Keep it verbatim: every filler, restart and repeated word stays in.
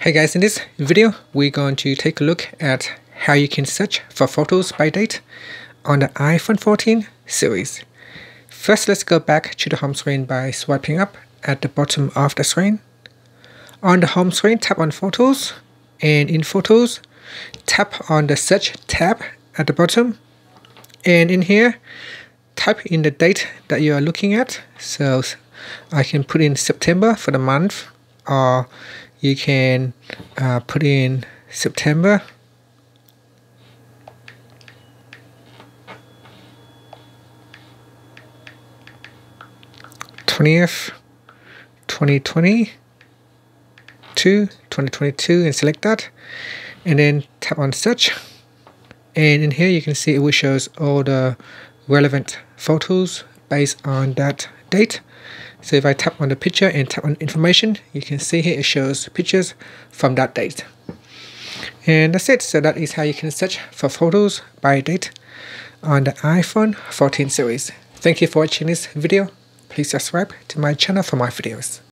Hey guys, in this video we're going to take a look at how you can search for photos by date on the iPhone fourteen series. First, let's go back to the home screen by swiping up at the bottom of the screen. On the home screen, tap on Photos, and in Photos, tap on the Search tab at the bottom, and in here type in the date that you are looking at. So I can put in September for the month, or you can uh, put in September. twentieth, twenty twenty-two, twenty twenty-two, and select that. And then tap on Search. And in here you can see it will shows all the relevant photos based on that date. So if I tap on the picture and tap on information, you can see here it shows pictures from that date. And that's it. So that is how you can search for photos by date on the iPhone fourteen series. Thank you for watching this video. Please subscribe to my channel for more videos.